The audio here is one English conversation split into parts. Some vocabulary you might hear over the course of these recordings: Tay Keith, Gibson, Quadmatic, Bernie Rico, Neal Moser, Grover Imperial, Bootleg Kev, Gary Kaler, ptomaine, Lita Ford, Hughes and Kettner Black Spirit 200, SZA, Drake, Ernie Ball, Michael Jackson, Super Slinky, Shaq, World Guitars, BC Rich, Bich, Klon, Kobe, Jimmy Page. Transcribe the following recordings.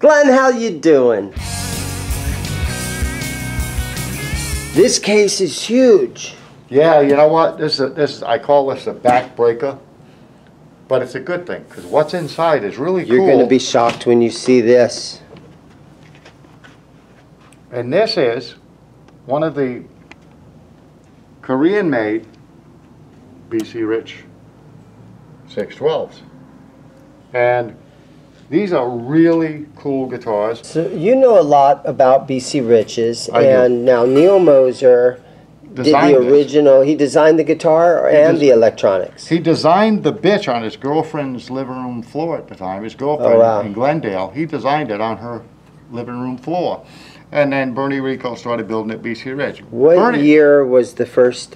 Glenn, how you doing? This case is huge. Yeah, you know what? This is I call this a backbreaker, but it's a good thing because what's inside is really cool. You're going to be shocked when you see this. And this is one of the Korean-made BC Rich 612s, and these are really cool guitars. So you know a lot about BC Rich's, and now Neal Moser designed did the original. He designed the guitar and the electronics. He designed the Bich on his girlfriend's living room floor at the time. His girlfriend in Glendale. He designed it on her living room floor, and then Bernie Rico started building at BC Rich. What year was the first?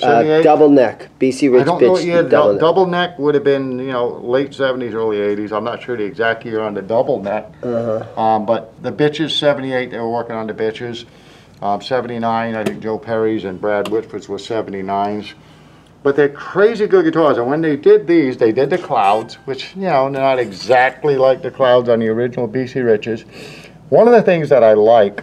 Double neck, BC Rich Bich double neck. Double neck would have been, you know, late 70s, early 80s. I'm not sure the exact year on the double neck. But the Biches, 78, they were working on the Biches. 79, I think Joe Perry's and Brad Whitford's were 79s. But they're crazy good guitars. And when they did these, they did the Clouds, which, you know, they're not exactly like the Clouds on the original BC Riches. One of the things that I like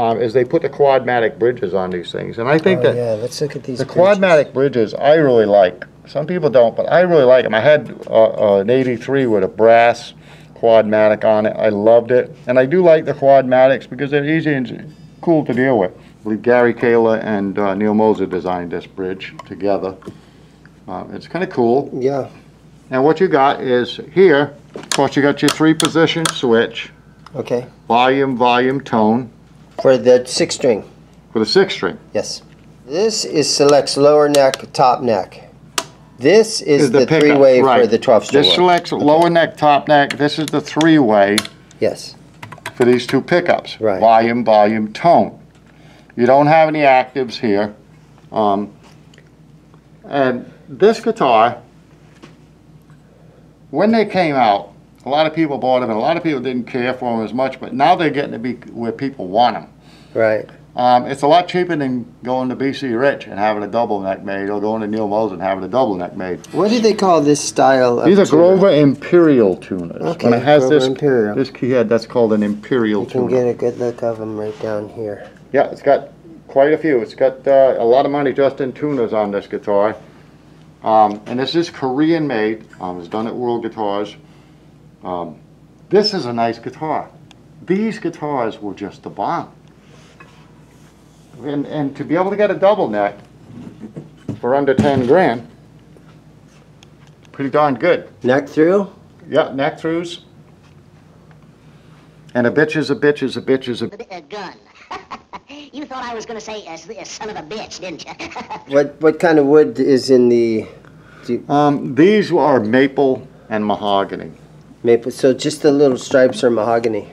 is they put the Quadmatic bridges on these things, and I think that let's look at these Quadmatic bridges. I really like. Some people don't, but I really like them. I had an '83 with a brass Quadmatic on it. I loved it, and I do like the Quadmatics because they're easy and cool to deal with. I believe Gary Kaler and Neal Moser designed this bridge together. It's kind of cool. Yeah. And what you got is here. Of course, you got your three-position switch. Okay. Volume, volume, tone. For the six string. For the six string. Yes. This is selects lower neck, top neck. This is the three-way for the 12-string. This selects lower neck, top neck. This is the three-way. Yes. For these two pickups. Right. Volume, volume, tone. You don't have any actives here. And this guitar, when they came out, a lot of people bought them, and a lot of people didn't care for them as much, but now they're getting to be where people want them. Right. It's a lot cheaper than going to BC Rich and having a double neck made, or going to Neal Moser and having a double neck made. What do they call this style of tuner? These are Grover Imperial tuners. Okay, when it has Grover Imperial. This keyhead, that's called an Imperial tuner. You can get a good look of them right down here. Yeah, it's got quite a few. It's got a lot of money just in tuners on this guitar. And this is Korean made. It's done at World Guitars. This is a nice guitar. These guitars were just the bomb. And to be able to get a double neck for under 10 grand, pretty darn good. Neck through? Yeah, neck throughs. And a bitch is a bitch is a bitch is a gun. You thought I was going to say a son of a bitch, didn't you? What kind of wood is in the... these are maple and mahogany. Maple, so just the little stripes are mahogany.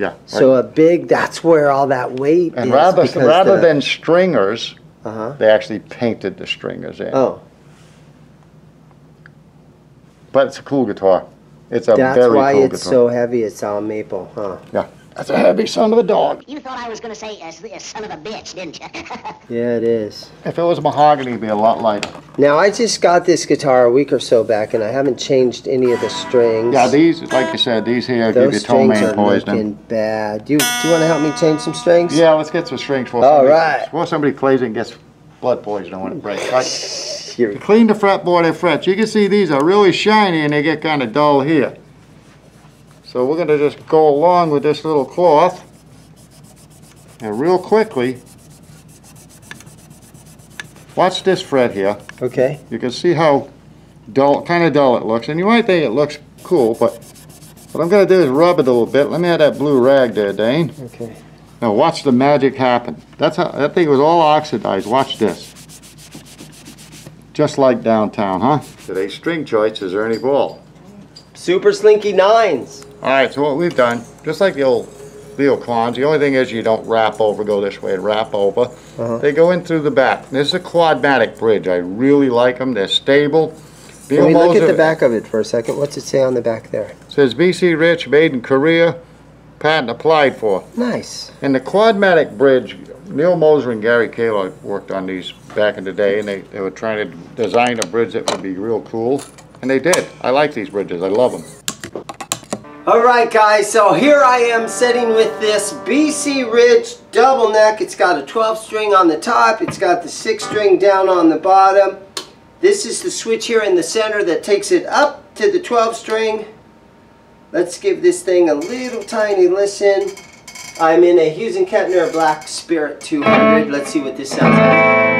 Yeah. Right. So a big, that's where all that weight and is. And rather than stringers, they actually painted the stringers in. Oh. But it's a cool guitar. It's a very cool guitar. That's why it's so heavy, it's all maple, huh? Yeah. That's a heavy son of a dog. You thought I was going to say a son of a bitch, didn't you? Yeah, it is. If it was mahogany, it'd be a lot lighter. Now, I just got this guitar a week or so back, and I haven't changed any of the strings. Yeah, these, like you said, these here give you ptomaine poisoning. Looking bad. Do you want to help me change some strings? Yeah, let's get some strings. Before somebody plays and gets blood poisoning when it breaks. Right? Clean the fretboard and frets. You can see these are really shiny, and they get kind of dull here. So we're going to just go along with this little cloth, and real quickly, watch this fret here. Okay. You can see how dull, kind of dull it looks, and you might think it looks cool, but what I'm going to do is rub it a little bit. Let me have that blue rag there, Dane. Okay. Now watch the magic happen. That's how, that thing was all oxidized. Watch this. Just like downtown, huh? Today's string choice is Ernie Ball. Super Slinky 9s. All right, so what we've done, just like the old Klons, the only thing is you don't wrap over, go this way and wrap over. They go in through the back. This is a Quadmatic bridge. I really like them. They're stable. Can we look at the back of it for a second? What's it say on the back there? It says BC Rich, made in Korea, patent applied for. Nice. And the Quadmatic bridge, Neal Moser and Gary Kaler worked on these back in the day, and they were trying to design a bridge that would be real cool. And they did. I like these bridges. I love them. Alright guys, so here I am sitting with this BC Rich double neck. It's got a 12 string on the top, it's got the 6 string down on the bottom. This is the switch here in the center that takes it up to the 12 string. Let's give this thing a little tiny listen. I'm in a Hughes and Kettner Black Spirit 200. Let's see what this sounds like.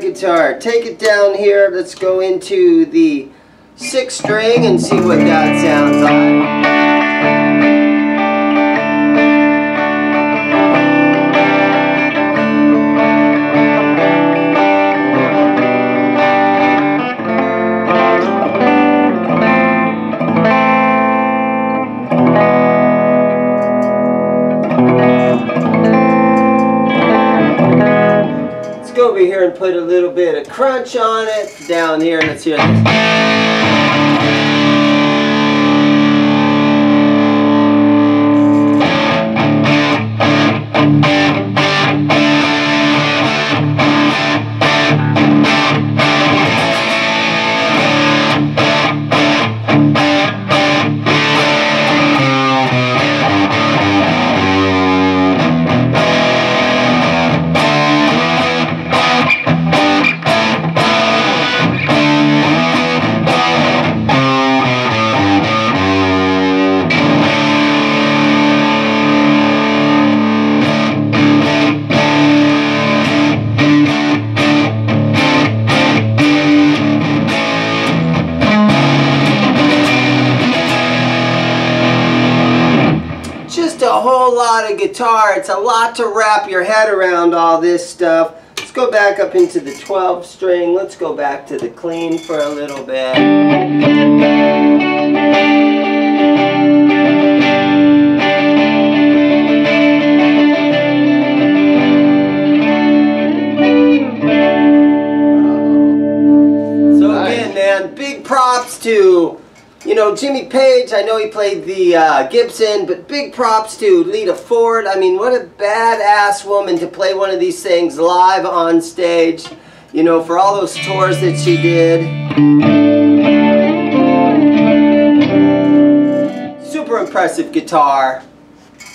Guitar. Take it down here. Let's go into the 6th string and see what that sounds like. Over here and put a little bit of crunch on it down here, and let's hear this. A whole lot of guitar. It's a lot to wrap your head around all this stuff. Let's go back up into the 12 string. Let's go back to the clean for a little bit. So again, man, big props to Jimmy Page. I know he played the Gibson, but big props to Lita Ford. I mean, what a badass woman to play one of these things live on stage, for all those tours that she did. Super impressive guitar.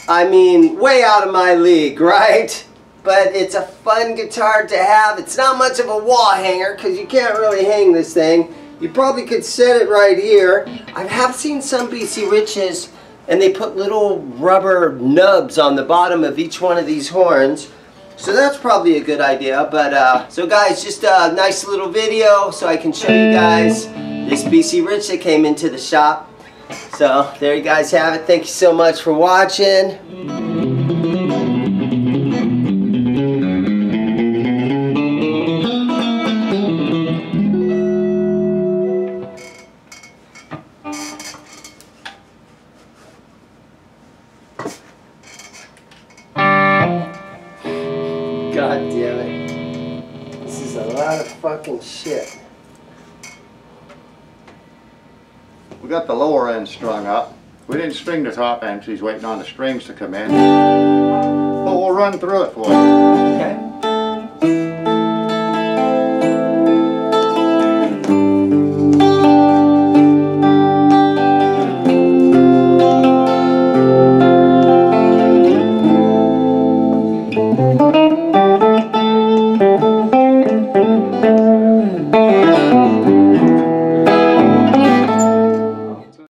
I mean, way out of my league, right? But it's a fun guitar to have. It's not much of a wall hanger because you can't really hang this thing. You probably could set it right here. I have seen some BC Riches, and they put little rubber nubs on the bottom of each one of these horns. So that's probably a good idea. But so guys, just a nice little video so I can show you guys this BC Rich that came into the shop. So there you guys have it. Thank you so much for watching. God damn it. This is a lot of fucking shit. We got the lower end strung up. We didn't string the top end, she's waiting on the strings to come in. But we'll run through it for you. Okay.